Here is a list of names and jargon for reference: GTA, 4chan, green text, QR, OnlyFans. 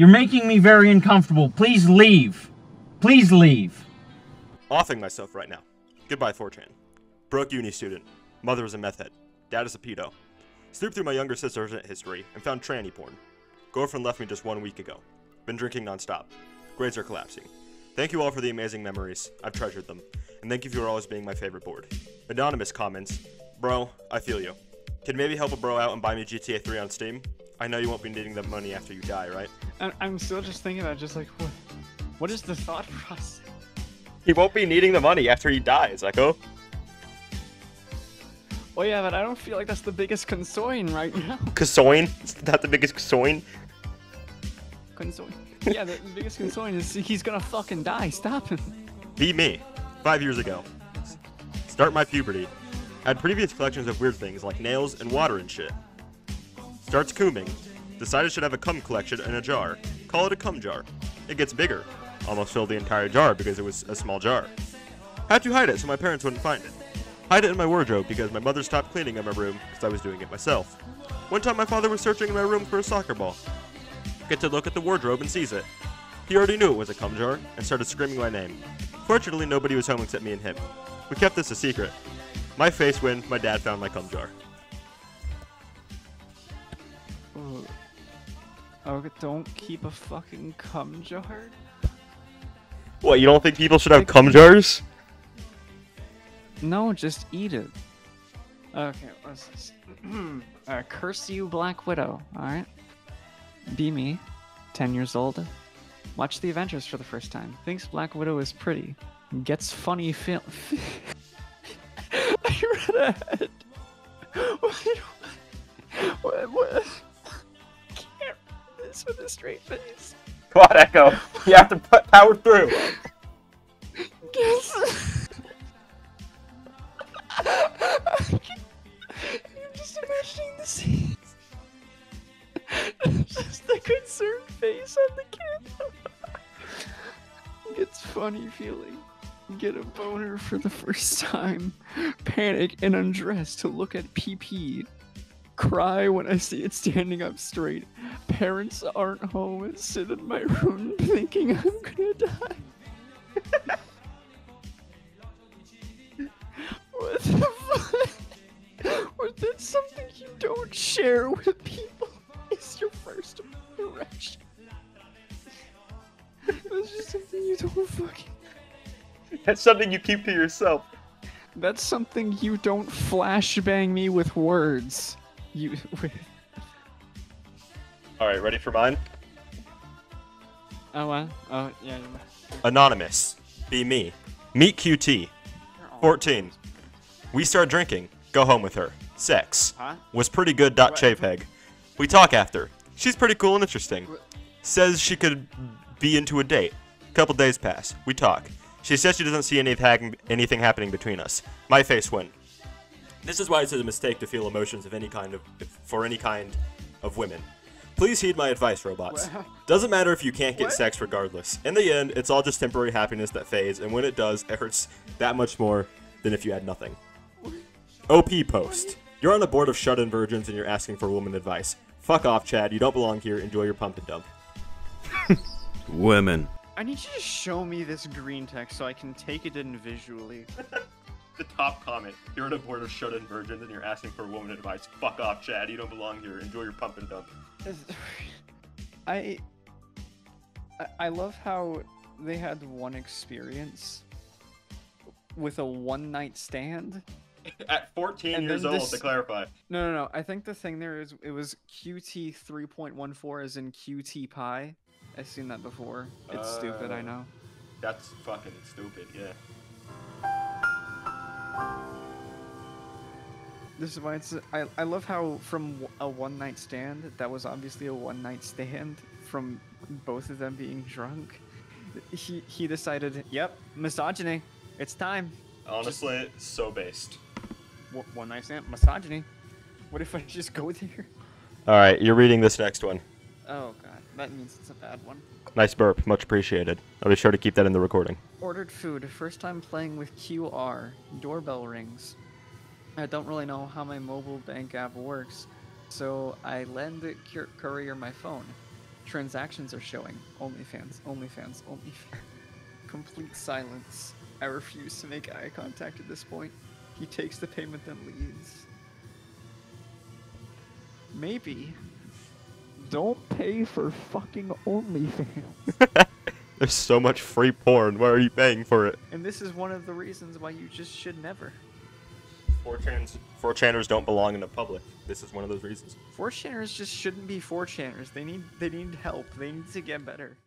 You're making me very uncomfortable. Please leave. Please leave. Offing myself right now. Goodbye, 4chan. Broke uni student. Mother is a meth head. Dad is a pedo. Snooped through my younger sister's history and found tranny porn. Girlfriend left me just 1 week ago. Been drinking nonstop. Grades are collapsing. Thank you all for the amazing memories. I've treasured them. And thank you for always being my favorite board. Anonymous comments. Bro, I feel you. Can maybe help a bro out and buy me GTA 3 on Steam? I know you won't be needing that money after you die, right? I'm still just thinking about just like, what is the thought process? He won't be needing the money after he dies, Echo. Oh yeah, but I don't feel like that's the biggest concern right now. Concern? Is that the biggest concern? Concern. Yeah, the biggest concern is he's gonna fucking die. Stop him. Be me. 5 years ago. Start my puberty. Had previous collections of weird things like nails and water and shit. Starts cooming. Decided should have a cum collection in a jar. Call it a cum jar. It gets bigger. Almost filled the entire jar because it was a small jar. Had to hide it so my parents wouldn't find it. Hide it in my wardrobe because my mother stopped cleaning up my room because I was doing it myself. One time my father was searching in my room for a soccer ball. Get to look at the wardrobe and sees it. He already knew it was a cum jar and started screaming my name. Fortunately, nobody was home except me and him. We kept this a secret. My face when my dad found my cum jar. Oh, don't keep a fucking cum jar? What, you don't think people should have cum jars? No, just eat it. Okay, what's this? Curse you, Black Widow, alright? Be me, 10 years old. Watch The Avengers for the first time. Thinks Black Widow is pretty. Gets funny film. I read ahead. What? This with a straight face. Come on, Echo. You have to power through. Guess. I'm just imagining the scene. Just the concerned face on the kid. It's funny feeling. Get a boner for the first time. Panic and undress to look at PP. Cry when I see it standing up straight. Parents aren't home and sit in my room thinking I'm gonna die. What the fuck? Or that's something you don't share with people. It's your first erection. That's just something you don't fucking. That's something you keep to yourself. That's something you don't flashbang me with words. You. Alright, ready for mine? Oh, what? Oh, yeah. Anonymous. Be me. Meet QT. 14. We start drinking. Go home with her. Sex. Huh? Was pretty good. Chapeg. We talk after. She's pretty cool and interesting. Says she could be into a date. Couple days pass. We talk. She says she doesn't see anything happening between us. My face went. This is why it's a mistake to feel emotions of any kind for any kind of women. Please heed my advice, robots. What? Doesn't matter if you can't get sex regardless. In the end, it's all just temporary happiness that fades, and when it does, it hurts that much more than if you had nothing. OP post. You're on the board of shut-in virgins and you're asking for woman advice. Fuck off, Chad. You don't belong here. Enjoy your pump and dump. Women. I need you to show me this green text so I can take it in visually. The top comment. You're on a board of shut-in virgins and you're asking for woman advice. Fuck off, Chad. You don't belong here. Enjoy your pump and dump. I love how they had one experience with a one-night stand. At 14 and years old, to clarify. No. I think the thing there is it was QT 3.14 as in QT Pi. I've seen that before. It's stupid, I know. That's fucking stupid, yeah. This is why it's... I love how from a one-night stand, that was obviously a one-night stand from both of them being drunk. He decided, yep, misogyny. It's time. Honestly, it's so based. One-night stand? Misogyny? What if I just go there? Alright, you're reading this next one. Oh, God. That means it's a bad one. Nice burp. Much appreciated. I'll be sure to keep that in the recording. Ordered food. First time playing with QR. Doorbell rings. I don't really know how my mobile bank app works, so I lend the courier my phone. transactions are showing. OnlyFans. Complete silence. I refuse to make eye contact at this point. He takes the payment, then leaves. Maybe don't pay for fucking OnlyFans. There's so much free porn. Why are you paying for it? And this is one of the reasons why you just should never. 4chaners don't belong in the public. This is one of those reasons. 4chaners just shouldn't be 4chaners. They need help. They need to get better.